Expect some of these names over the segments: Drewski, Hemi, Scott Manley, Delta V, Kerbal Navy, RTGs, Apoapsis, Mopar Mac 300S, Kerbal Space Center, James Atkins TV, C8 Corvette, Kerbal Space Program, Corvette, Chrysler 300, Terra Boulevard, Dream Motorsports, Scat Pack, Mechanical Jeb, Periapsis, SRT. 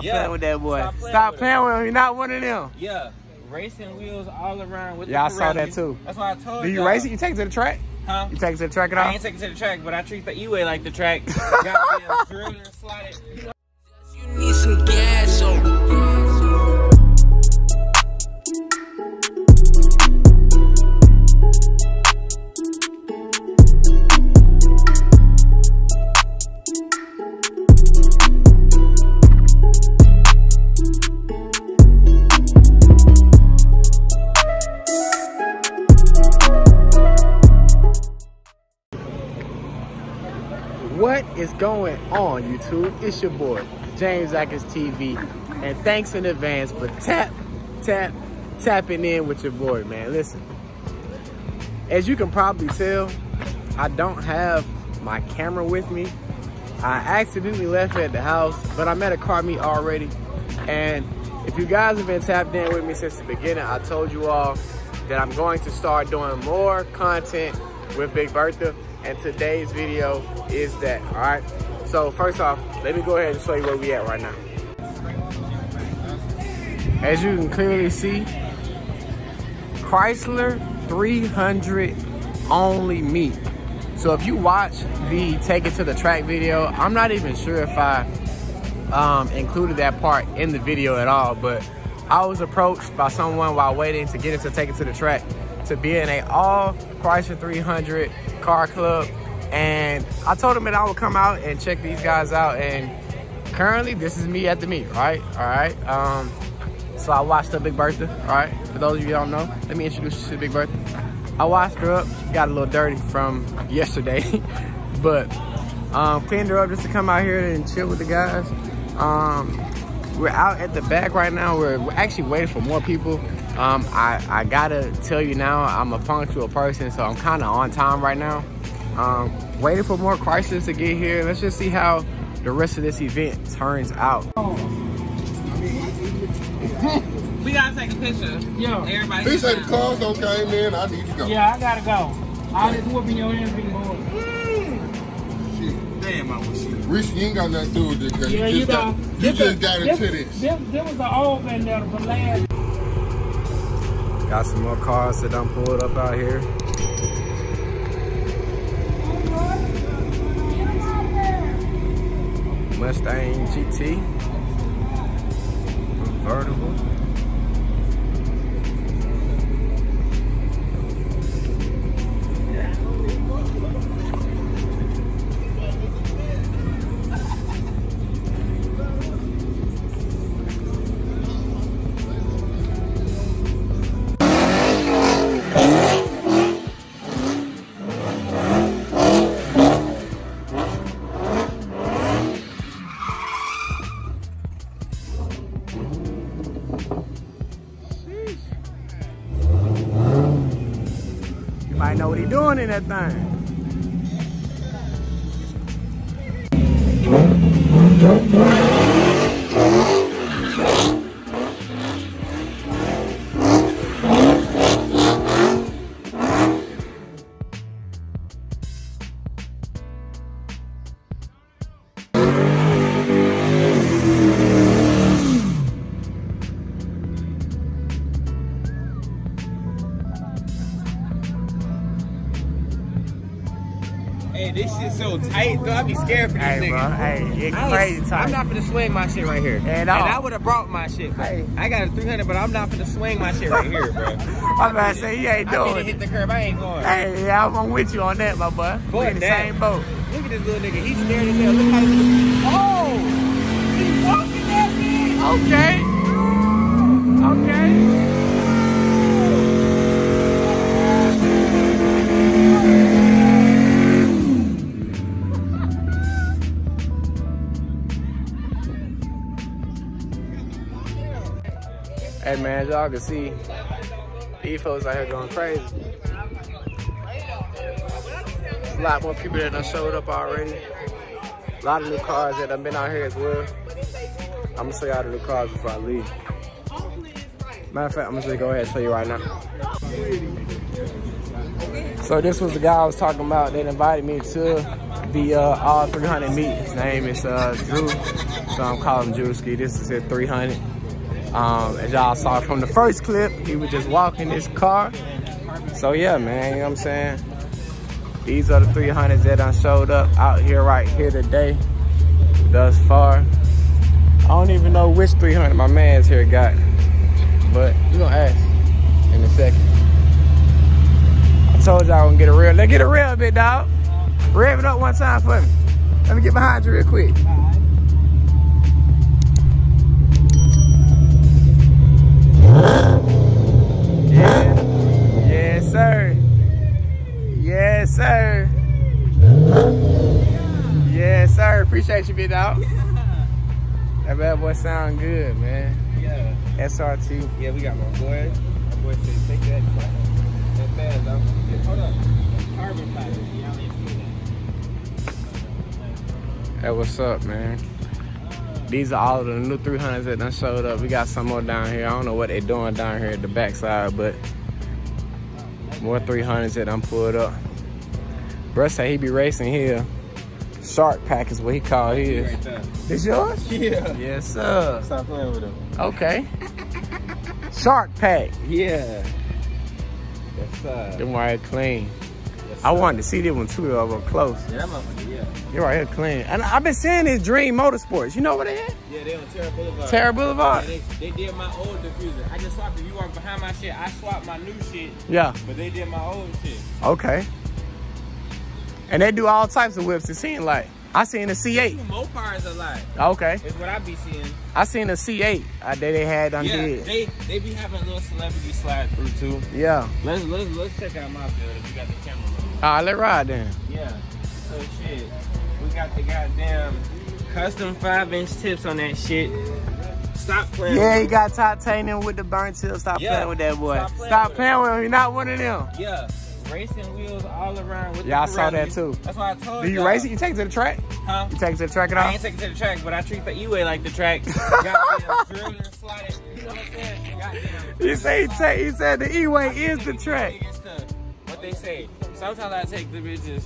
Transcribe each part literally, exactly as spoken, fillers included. Yeah. Playing with that boy. Stop playing, Stop with, playing with him. You're not one of them. Yeah. Racing wheels all around with yeah, the Yeah, I saw that too. That's why I told you. Do you race it? You take it to the track? Huh? You take it to the track at all? I ain't take it to the track, but I treat the E-Way like the track. Got to be a driller, slide it. You need some gas on What is going on, YouTube? It's your boy, James Atkins T V, and thanks in advance for tap, tap, tapping in with your boy, man. Listen, as you can probably tell, I don't have my camera with me. I accidentally left it at the house, but I'm at a car meet already. And if you guys have been tapped in with me since the beginning, I told you all that I'm going to start doing more content with Big Bertha. And today's video is that, all right? So first off, let me go ahead and show you where we at right now. As you can clearly see, Chrysler three hundred only meet. So if you watch the Take It to the Track video, I'm not even sure if I um, included that part in the video at all, but I was approached by someone while waiting to get into Take It to the Track to be in a all Chrysler three hundred car club, and I told him that I would come out and check these guys out. And currently this is me at the meet, right? All right, um so I watched up Big Bertha. All right, for those of you who don't know, let me introduce you to Big Bertha. I watched her up. She got a little dirty from yesterday but um cleaned her up just to come out here and chill with the guys. Um we're out at the back right now. We're, we're actually waiting for more people. Um, I, I gotta tell you now, I'm a punctual person, so I'm kind of on time right now. Um, waiting for more Chryslers to get here. Let's just see how the rest of this event turns out. We gotta take a picture. Yo, everybody. He said the car's okay, man. I need to go. Yeah, I gotta go. All this whooping your hands, big boy. Damn, I wish you. Rich, you ain't got nothing to do with this. Cause yeah, you, you, got, you this just got into this. This, this. This was the old Vendetta from last. Got some more cars that done pulled up out here. Mustang G T. Convertible. I know what he doing in that thing. This shit's so tight, though. I be scared for this hey, nigga. Hey, it's crazy was, tight. I'm not finna swing my shit right here. And, and I would have brought my shit. Hey. I got a three hundred, but I'm not finna swing my shit right here, bro. I'm about to say, you ain't doing it. I finna hit the curb. I ain't going. Hey, I'm, I'm with you on that, my boy. Boy, we in the same boat. Look at this little nigga. He's scared as hell. Look how he Oh! He's walking that bitch! Okay. Okay. Hey man, y'all can see these folks out here going crazy. There's a lot more people that done showed up already. A lot of new cars that done been out here as well. I'm gonna show y'all the new cars before I leave. Matter of fact, I'm gonna just go ahead and show you right now. So this was the guy I was talking about that invited me to the uh, all three hundred meet. His name is uh, Drew. So I'm calling Drewski. This is his three hundred. Um, as y'all saw from the first clip, he was just walking his car. So yeah, man, you know what I'm saying? These are the three hundreds that I showed up out here right here today, thus far. I don't even know which three hundred my man's here got, but we're gonna ask in a second. I told y'all I'm gonna get a real, let's get a real bit, dog. Rev it up one time for me. Let me get behind you real quick. Yeah, yes sir, yes sir, yes sir. Appreciate you, big dog. That bad boy sound good, man. Yeah. S R T. Yeah, we got my boy. My boy said, take that. That fast, dog. Hold up. Carbon fiber. Y'all didn't see that. Hey, what's up, man? These are all of the new three hundreds that done showed up. We got some more down here. I don't know what they're doing down here at the backside, but more three hundreds that done pulled up. Bruh said he be racing here. Shark pack is what he called his. It's yours? Yeah. Yes, sir. Stop playing with him. Okay. Shark pack. Yeah. Yes, sir. Them right here clean. Yes, I wanted to see this one too, though, but close. Yeah, I'm yeah. You're right here clean. And I've been seeing this Dream Motorsports. You know where they at? Yeah, they on Terra Boulevard. Terra Boulevard. Yeah, they, they did my old diffuser. I just swapped it. You walk behind my shit. I swapped my new shit. Yeah. But they did my old shit. Okay. And they do all types of whips. It seems like I seen a C eight. Mopars a lot. Okay. It's what I be seeing. I seen a C eight. I they, they had on yeah, did. They they be having a little celebrity slide through too. Yeah. Let's let's let's check out my build if you got the camera. Alright, let's ride then. Yeah. So shit, we got the goddamn custom five inch tips on that shit. Stop playing. Yeah, he got titanium with the burn tips. Stop yeah. playing with that boy. Stop playing, Stop with, playing with him. You're not one of them. Yeah. Racing wheels all around with yeah, the Yeah, I saw that too. That's why I told you. Do you race it? You take it to the track? Huh? You take it to the track at all? I ain't take it to the track, but I treat the E-Way like the track. Goddamn drilled and slotted. You know what I'm saying? Goddamn. He said, he said, he said the E-Way is the track. What they say, sometimes I take the bitches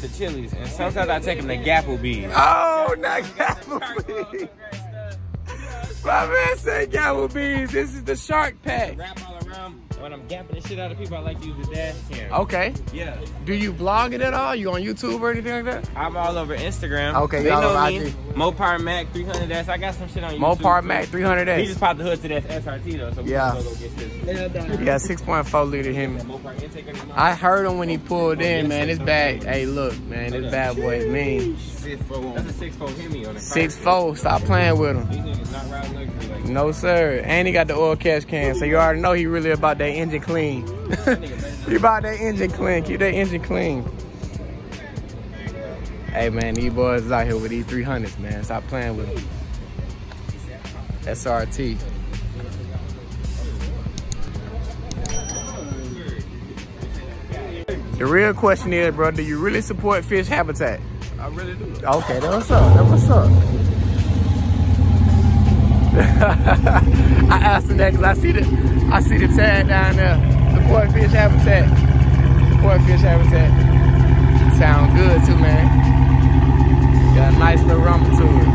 to Chili's, and sometimes I take them to Gapplebee's. Oh, not Gapplebee's. My man said Gapplebee's. This is the Shark Pack. When I'm gapping the shit out of people, I like to use the dash cam. Okay. Yeah. Do you vlog it at all? You on YouTube or anything like that? I'm all over Instagram. Okay, they know me. Mopar Mac three hundred S. I got some shit on YouTube. Mopar Mac three hundred S. He just popped the hood to that S R T though, so we yeah. can go get this. Yeah, six point four liter Hemi. I heard him when he pulled in, man. This bad. Hey, look, man. This bad boy is mean. That's a six four Hemi on the car. six four. Stop playing with him. These niggas not riding luxury like that. No, sir. And he got the oil cash can, so you already know he really about that. That engine clean. You buy that engine clean. Keep that engine clean. Hey man, these boys is out here with these three hundreds, man. Stop playing with them. S R T. The real question is, bro, do you really support fish habitat? I really do. Okay, that's what's up. That's what's up. I asked him that because I see the I see the tag down there. Support fish habitat. Support fish habitat. Sound good too, man. Got a nice little rumble to it.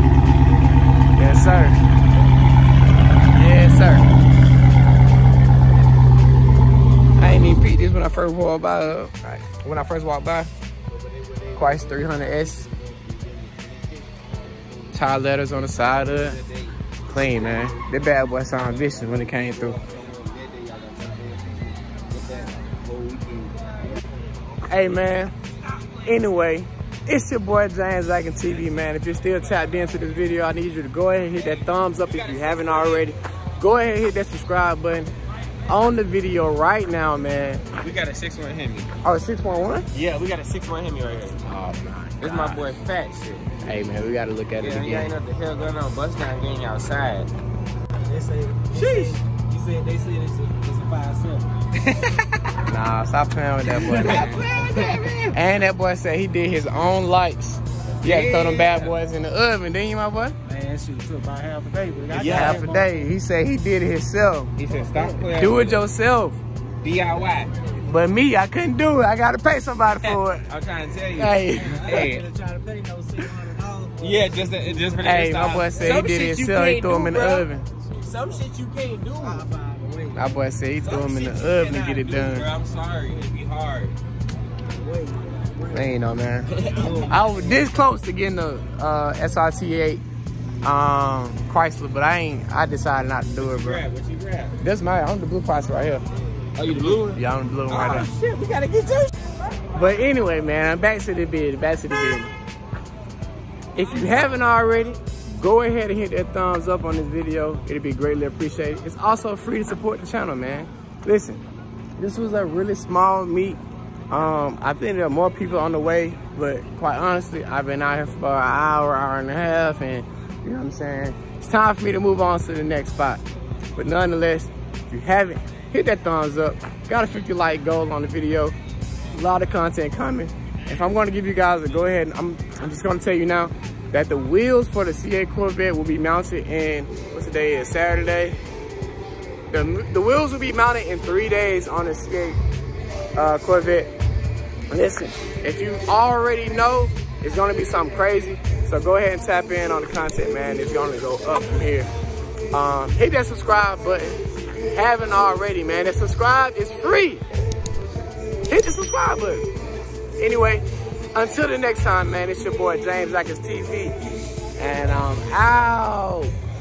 Yes, sir. Yes, sir. I ain't even peeped this when I first walked by. Uh, when I first walked by, Chrysler three hundred S. Tie letters on the side of it. Clean, man. That bad boy sound vicious when it came through. Hey, man. Anyway, it's your boy James Atkins T V, man. If you're still tapped into this video, I need you to go ahead and hit that thumbs up if you haven't already. Go ahead and hit that subscribe button on the video right now, man. We got a six one Hemi. Oh, six one one? Yeah, we got a six one Hemi right here. Oh, my God. This my boy Fat Shit. Hey man, we gotta look at yeah, it again. Yeah, ain't nothing the hell going on. Bus not getting outside. They say, they sheesh. You said they said it's a five seven. Nah, stop playing with that boy. Stop playing with that man. And that boy said he did his own lights. You yeah, had to throw them bad boys in the oven, didn't you, my boy? Man, shoot took about half a day. But yeah, half a day. He said he did it himself. He said, stop playing. Do it yourself. D I Y. But me, I couldn't do it. I gotta pay somebody for it. I'm trying to tell you. Hey, hey. I'm trying to pay no six hundred dollars. Yeah, just a, just for the hey, my boy said some he did it himself. He threw him in the oven. Some shit you can't do. My boy said he threw him in the oven to get it done. Bro, I'm sorry, it'd be hard. Wait. Man, you know, man. I was this close to getting the uh, S R T eight um, Chrysler, but I ain't. I decided not to do it, bro. What you grab? That's my. I'm the blue Chrysler right here. Oh, you the blue one? Yeah, I'm the blue one oh, right there. Shit, we gotta get you. But anyway, man, back to the bid. Back to the bid. If you haven't already, go ahead and hit that thumbs up on this video. It'll be greatly appreciated. It's also free to support the channel, man. Listen, this was a really small meet. Um, I think there are more people on the way, but quite honestly, I've been out here for about an hour, hour and a half, and you know what I'm saying? It's time for me to move on to the next spot. But nonetheless, if you haven't, hit that thumbs up. Got a fifty like goal on the video. A lot of content coming. If I'm gonna give you guys a go ahead, and I'm, I'm just gonna tell you now that the wheels for the C eight Corvette will be mounted in, what's the day is, Saturday? The, the wheels will be mounted in three days on the C eight uh, Corvette. Listen, if you already know, it's gonna be something crazy. So go ahead and tap in on the content, man. It's gonna go up from here. Um, hit that subscribe button if you haven't already, man. That subscribe is free. Hit the subscribe button. Anyway, until the next time, man, it's your boy James Atkins T V. And I'm out.